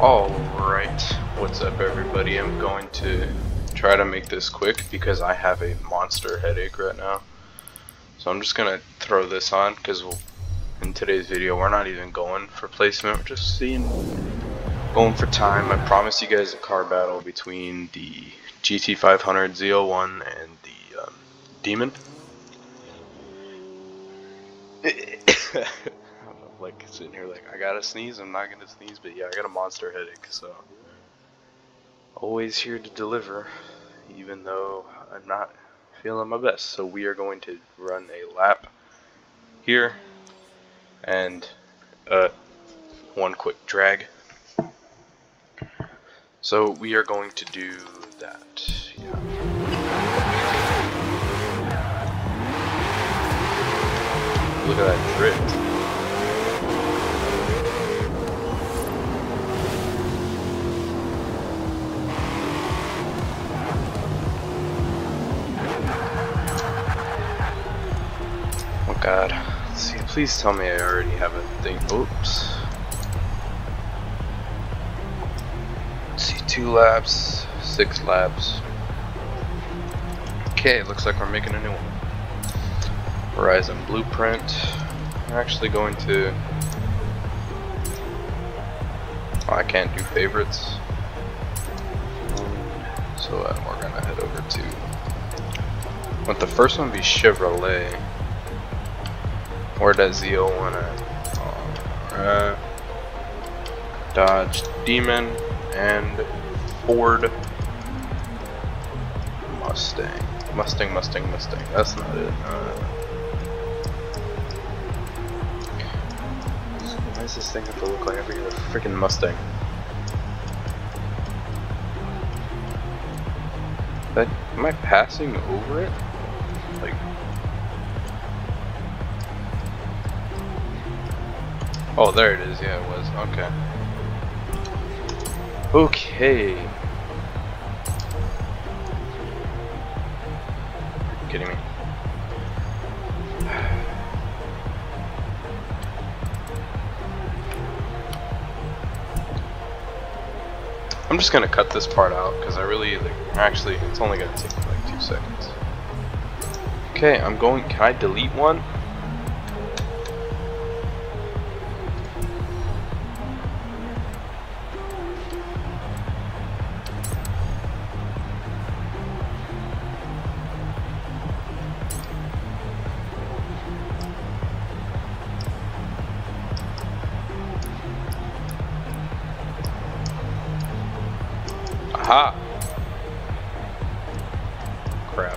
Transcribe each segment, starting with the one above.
Alright, what's up everybody? I'm going to try to make this quick because I have a monster headache right now. So I'm just going to throw this on because in today's video we're not even going for placement. We're just going for time. I promised you guys a car battle between the GT500 ZL1 and the Demon. Like sitting here like I gotta sneeze, I'm not gonna sneeze, but yeah, I got a monster headache, so always here to deliver even though I'm not feeling my best. So we are going to run a lap here and one quick drag. So we are going to do that. Yeah. Look at that drift. God, see, please tell me I already have a thing. Oops. Let's see, 2 laps, 6 laps. Okay, looks like we're making a new one. Verizon Blueprint. I'm actually going to. Oh, I can't do favorites. So we're gonna head over to. Want the first one be Chevrolet? Where does ZL1 at? Alright. Dodge, Demon, and Ford. Mustang. Mustang. That's not it. So why does this thing have to look like every other freaking Mustang? Like, am I passing over it? Like. Oh, there it is. Yeah, it was. Okay. Okay. Are you kidding me? I'm just gonna cut this part out because I really actually it's only gonna take like 2 seconds. Okay, I'm going. Can I delete one? Ha! Crap.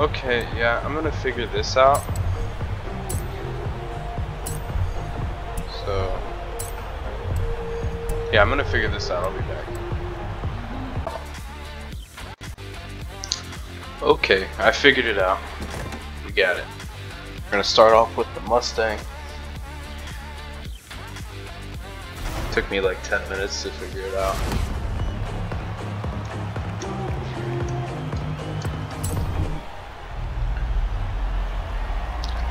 Okay, yeah, I'm gonna figure this out. So. Yeah, I'm gonna figure this out. I'll be back. Okay, I figured it out. We got it. We're gonna start off with the Mustang. Took me like 10 minutes to figure it out.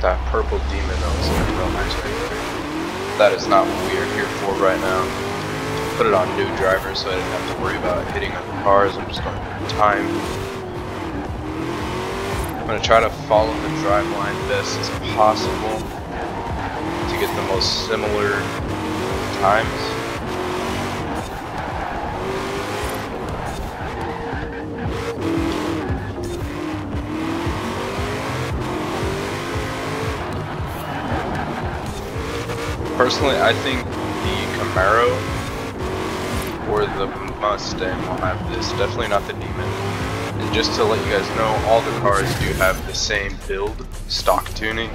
That purple Demon that was real nice right there. That is not what we are here for right now. Put it on new driver so I didn't have to worry about hitting other cars. I'm just going for time. I'm going to try to follow the drive line best as possible to get the most similar times. Personally, I think the Camaro or the Mustang will have this, definitely not the Demon. And just to let you guys know, all the cars do have the same build, stock tuning.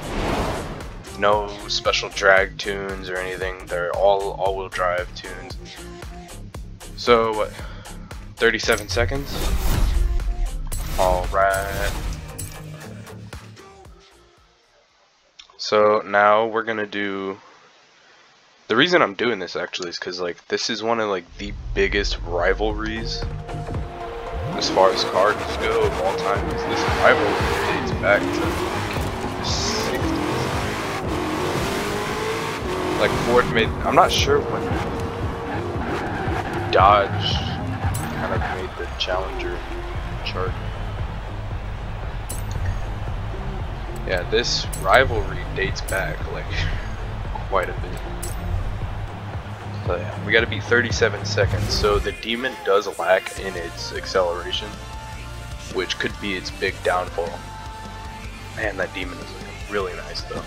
No special drag tunes or anything. They're all-wheel drive tunes. So, what? 37 seconds. All right. So now we're gonna do. The reason I'm doing this actually is because like this is one of like the biggest rivalries as far as cars go of all time. This rivalry dates back to. Like Ford made, I'm not sure when Dodge kind of made the Challenger chart. Yeah, this rivalry dates back like quite a bit. So yeah, we gotta be 37 seconds. So the Demon does lack in its acceleration, which could be its big downfall. Man, that Demon is looking really nice though.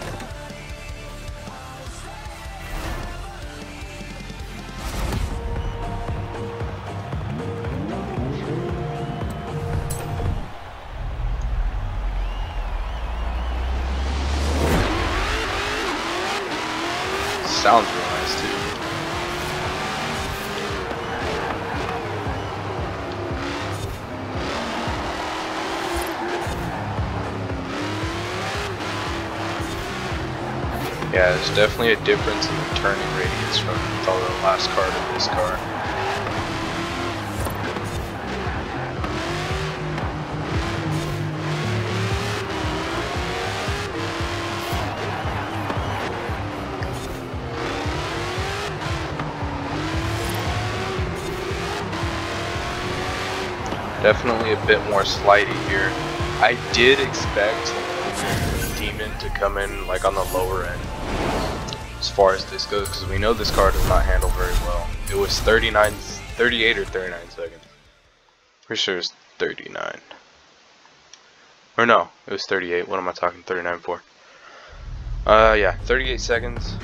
Sounds real nice too. Yeah, there's definitely a difference in the turning radius from the last car to this car. Definitely a bit more slidey here. I did expect Demon to come in like on the lower end as far as this goes, because we know this car does not handle very well. It was 38 or 39 seconds. Pretty sure it was 39. Or no, it was 38. What am I talking 39 for? Yeah, 38 seconds.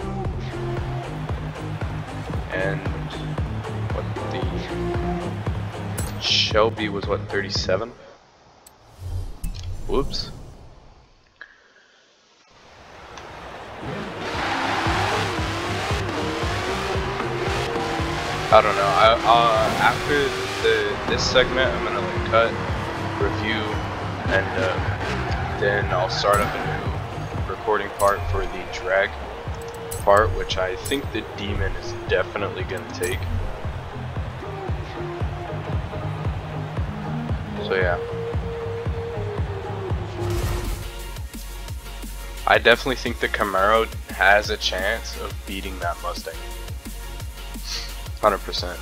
And what the Shelby was what, 37? Whoops. I don't know. After this segment, I'm gonna like, cut, review, and then I'll start up a new recording part for the drag part, which I think the Demon is definitely gonna take. So yeah, I definitely think the Camaro has a chance of beating that Mustang, 100%.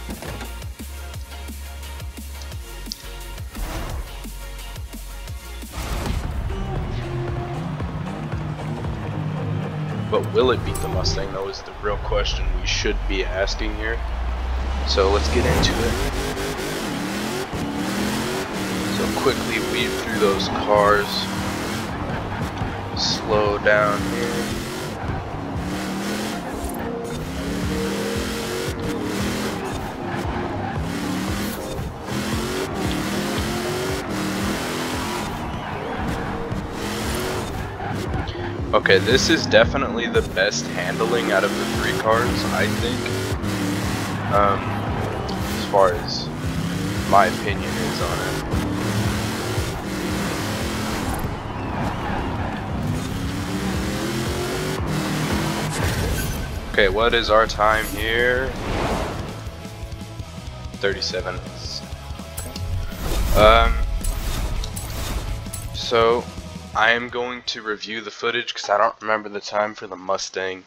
But will it beat the Mustang though is the real question we should be asking here. So let's get into it. Quickly weave through those cars. Slow down here. Okay, this is definitely the best handling out of the three cars, I think. As far as my opinion is on it. Okay, what is our time here? 37. So I am going to review the footage because I don't remember the time for the Mustang.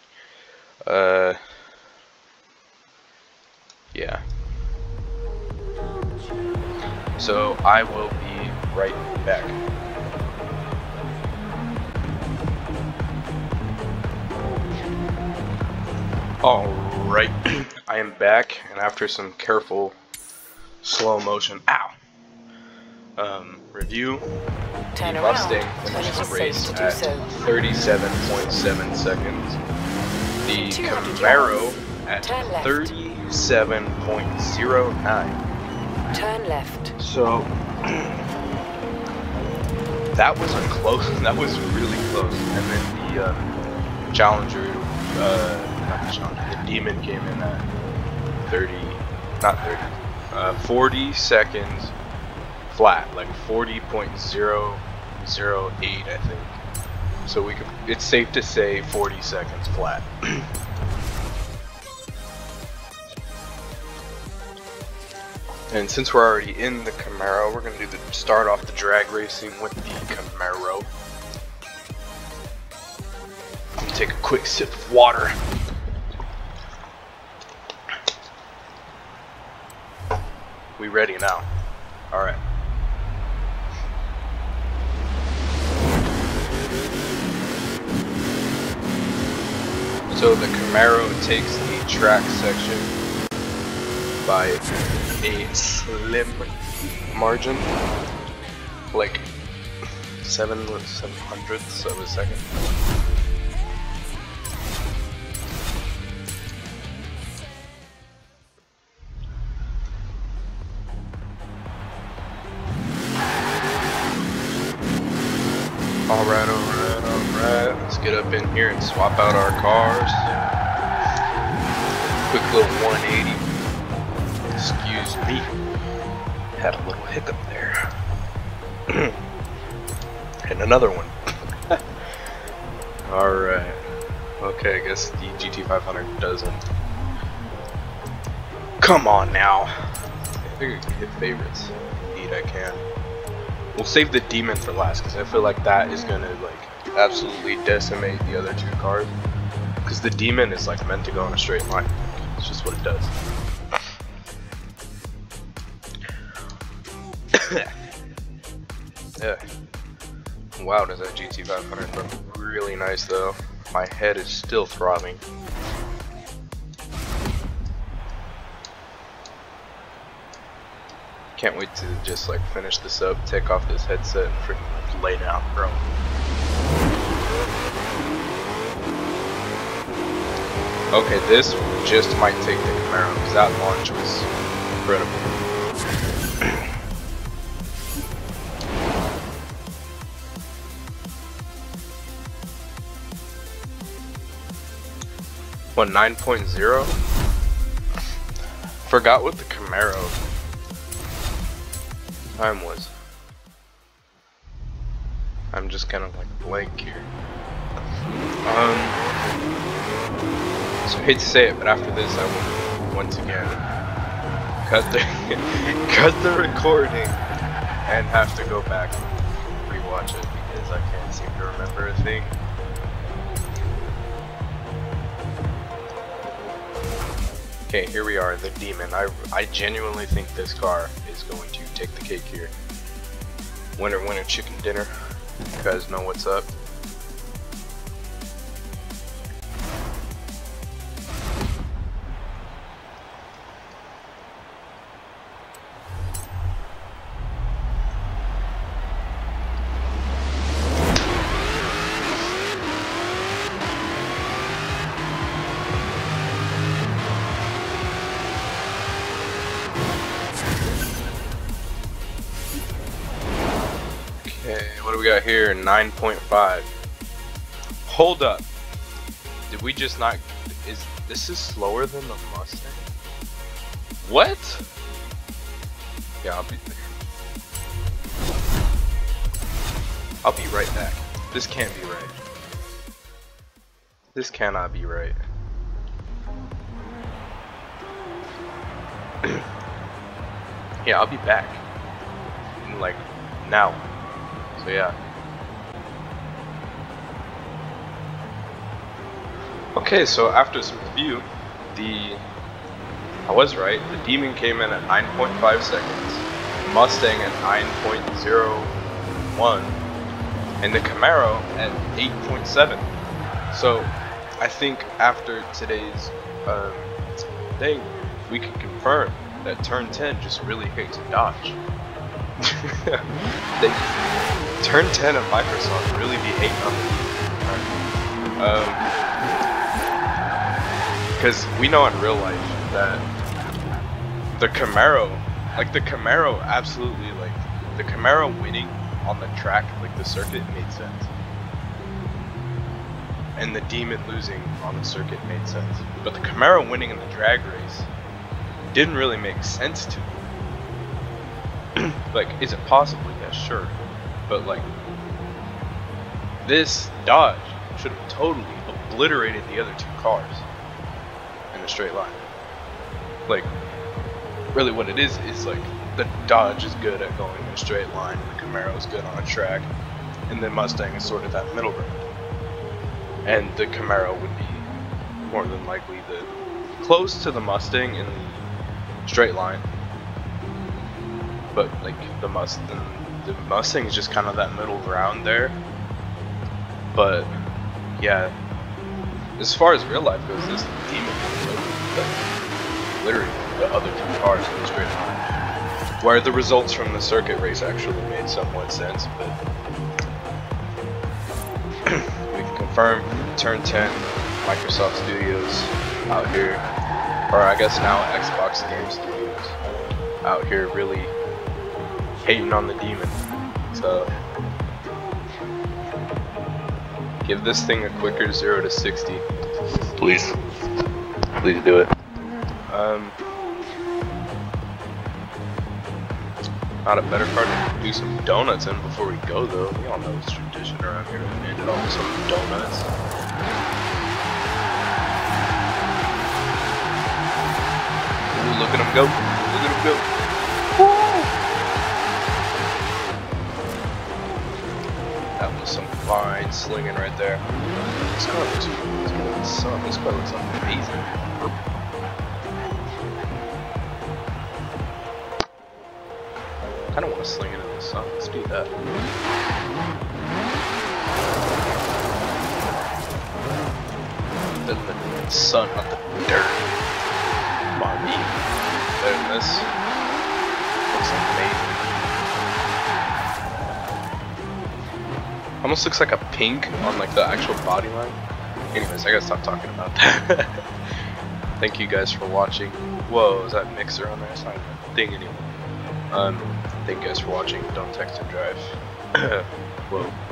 Yeah. So I will be right back. Alright, I am back, and after some careful, slow motion, review, the Mustang finished the race at 37.7 seconds, the Camaro at 37.09. Turn left. So, that was a close, that was really close, and then the Challenger, the Demon came in at 40 seconds flat, like 40.008, I think. So we could, it's safe to say 40 seconds flat. And since we're already in the Camaro, we're gonna do the start off the drag racing with the Camaro. Take a quick sip of water. We ready now. Alright. So the Camaro takes the track section by a slim margin, like 7/700ths of a second. Alright, let's get up in here and swap out our cars. Quick little 180. Excuse me, had a little hiccup there. And another one. Alright, okay, I guess the GT500 doesn't. Come on now. I think I can hit favorites. Indeed I can. We'll save the Demon for last, because I feel like that is going to like absolutely decimate the other two cars. Because the Demon is like meant to go in a straight line. It's just what it does. Yeah. Wow, does that GT500 look really nice though. My head is still throbbing. Can't wait to just like finish this up, take off this headset, and freaking lay down, bro. Okay, this just might take the Camaro because that launch was incredible. What, 9.0? Forgot what the Camaro time was. I'm just kind of like blank here. So I hate to say it, but after this I will once again cut the cut the recording and have to go back and rewatch it because I can't seem to remember a thing. Okay, here we are, the Demon. I genuinely think this car is going to take the cake here. Winner, winner, chicken dinner. You guys know what's up. We got here 9.5. Hold up, did we just not? Is this is slower than the Mustang? What? Yeah, I'll be right back. This can't be right. This cannot be right. Yeah, I'll be back. In like now. So yeah. Okay, so after some review, I was right. The Demon came in at 9.5 seconds, Mustang at 9.01, and the Camaro at 8.7. So I think after today's thing, we can confirm that Turn 10 just really hates Dodge. Turn 10 of Microsoft really be hating on me. Because we know in real life that the Camaro absolutely, like, the Camaro winning on the track, like the circuit, made sense. And the Demon losing on the circuit made sense. But the Camaro winning in the drag race didn't really make sense to me. Like, is it possible? Yeah, sure. But like, this Dodge should have totally obliterated the other two cars in a straight line. Like, really what it is like, the Dodge is good at going in a straight line, the Camaro is good on a track, and the Mustang is sort of that middle ground. And the Camaro would be more than likely the close to the Mustang in the straight line, but like the Mustang is just kind of that middle ground there. But yeah, as far as real life goes, this Demon is like literally the other two cars in this grid, where the results from the circuit race actually made somewhat sense. But we can confirm Turn 10, Microsoft Studios out here, or I guess now Xbox Games Studios out here, really hating on the Demon. So give this thing a quicker 0 to 60, please. Please do it. Not a better car to do some donuts in before we go, though. We all know it's tradition around here to end it all with some donuts. Ooh, look at him go. Look at him go. Woo! That was some fine slinging right there. This car looks amazing. This car looks amazing. I don't want to sling it in the sun. Let's do that. The sun, not the dirt. Bobby. Better than this. Looks amazing. Almost looks like a pink on like the actual body line. Anyways, I gotta stop talking about that. Thank you guys for watching. Whoa, is that mixer on there? It's not even a thing anymore. Thank you guys for watching. Don't text and drive. Whoa.